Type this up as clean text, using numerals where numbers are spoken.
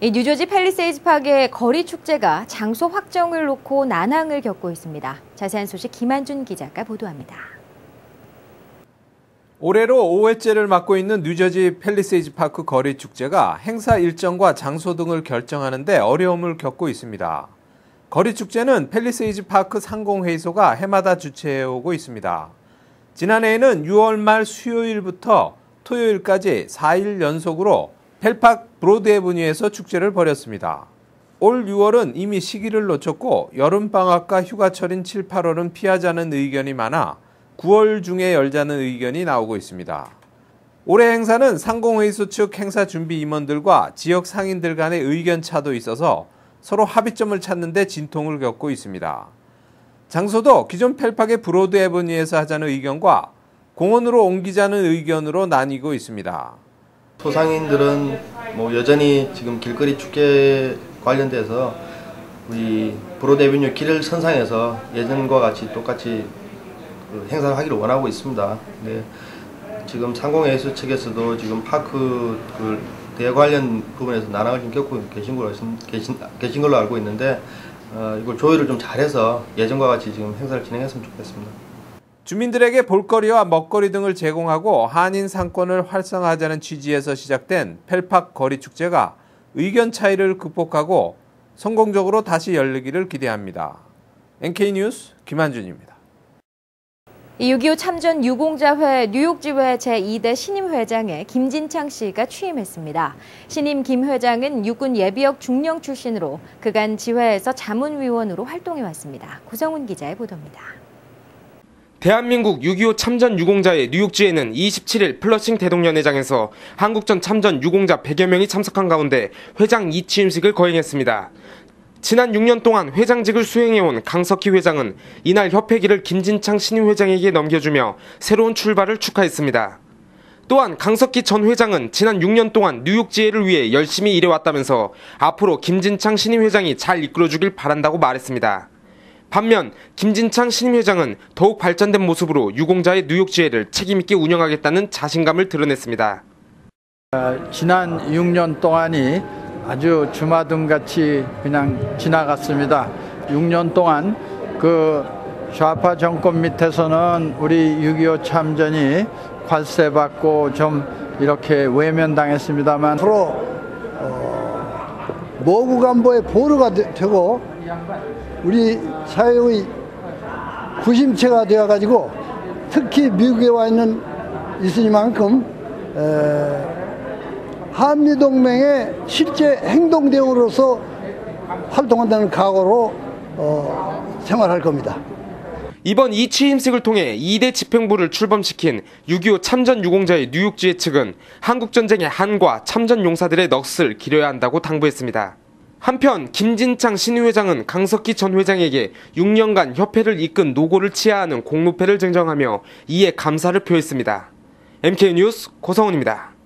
이 뉴저지 팰리세이즈파크의 거리 축제가 장소 확정을 놓고 난항을 겪고 있습니다. 자세한 소식 김한준 기자가 보도합니다. 올해로 5회째를 맡고 있는 뉴저지 팰리세이즈파크 거리 축제가 행사 일정과 장소 등을 결정하는 데 어려움을 겪고 있습니다. 거리 축제는 팰리세이즈파크 상공회의소가 해마다 주최해오고 있습니다. 지난해에는 6월 말 수요일부터 토요일까지 4일 연속으로 펠파크 브로드애브뉴에서 축제를 벌였습니다. 올 6월은 이미 시기를 놓쳤고 여름방학과 휴가철인 7, 8월은 피하자는 의견이 많아 9월 중에 열자는 의견이 나오고 있습니다. 올해 행사는 상공회의소 측 행사 준비 임원들과 지역 상인들 간의 의견 차도 있어서 서로 합의점을 찾는 데 진통을 겪고 있습니다. 장소도 기존 펠팍의 브로드애브뉴에서 하자는 의견과 공원으로 옮기자는 의견으로 나뉘고 있습니다. 소상인들은 여전히 지금 길거리 축제 관련돼서 우리 브로드애브뉴 길을 선상에서 예전과 같이 똑같이 행사를 하기를 원하고 있습니다. 네. 지금 상공회의소 측에서도 지금 파크 대여 관련 부분에서 난항을 좀 겪고 계신 걸로 알고 있는데 이걸 조율을 좀 잘해서 예전과 같이 지금 행사를 진행했으면 좋겠습니다. 주민들에게 볼거리와 먹거리 등을 제공하고 한인 상권을 활성화하자는 취지에서 시작된 펠팍 거리 축제가 의견 차이를 극복하고 성공적으로 다시 열리기를 기대합니다. MK뉴스 김한준입니다. 6.25 참전 유공자회 뉴욕지회 제2대 신임 회장에 김진창 씨가 취임했습니다. 신임 김 회장은 육군 예비역 중령 출신으로 그간 지회에서 자문위원으로 활동해왔습니다. 고정훈 기자의 보도입니다. 대한민국 6.25 참전 유공자의 뉴욕지회는 27일 플러싱 대동연회장에서 한국전 참전 유공자 100여 명이 참석한 가운데 회장 이취임식을 거행했습니다. 지난 6년 동안 회장직을 수행해온 강석희 회장은 이날 협회기를 김진창 신임 회장에게 넘겨주며 새로운 출발을 축하했습니다. 또한 강석희 전 회장은 지난 6년 동안 뉴욕지회를 위해 열심히 일해왔다면서 앞으로 김진창 신임 회장이 잘 이끌어주길 바란다고 말했습니다. 반면 김진창 신임 회장은 더욱 발전된 모습으로 유공자의 뉴욕지회를 책임있게 운영하겠다는 자신감을 드러냈습니다. 지난 6년 동안이 아주 주마등같이 그냥 지나갔습니다. 6년 동안 그 좌파 정권 밑에서는 우리 6.25 참전이 괄세받고 좀 이렇게 외면당했습니다만 서로 모구간보의 보루가 되고 우리 사회의 구심체가 되어가지고 특히 미국에 와 있는 있으니만큼 한미동맹의 실제 행동 대응으로서 활동한다는 각오로 생활할 겁니다. 이번 이 취임식을 통해 2대 집행부를 출범시킨 6.25 참전 유공자의 뉴욕지회 측은 한국전쟁의 한과 참전 용사들의 넋을 기려야 한다고 당부했습니다. 한편 김진창 신회장은 강석희 전 회장에게 6년간 협회를 이끈 노고를 치하하는 공로패를 증정하며 이에 감사를 표했습니다. MK뉴스 고성훈입니다.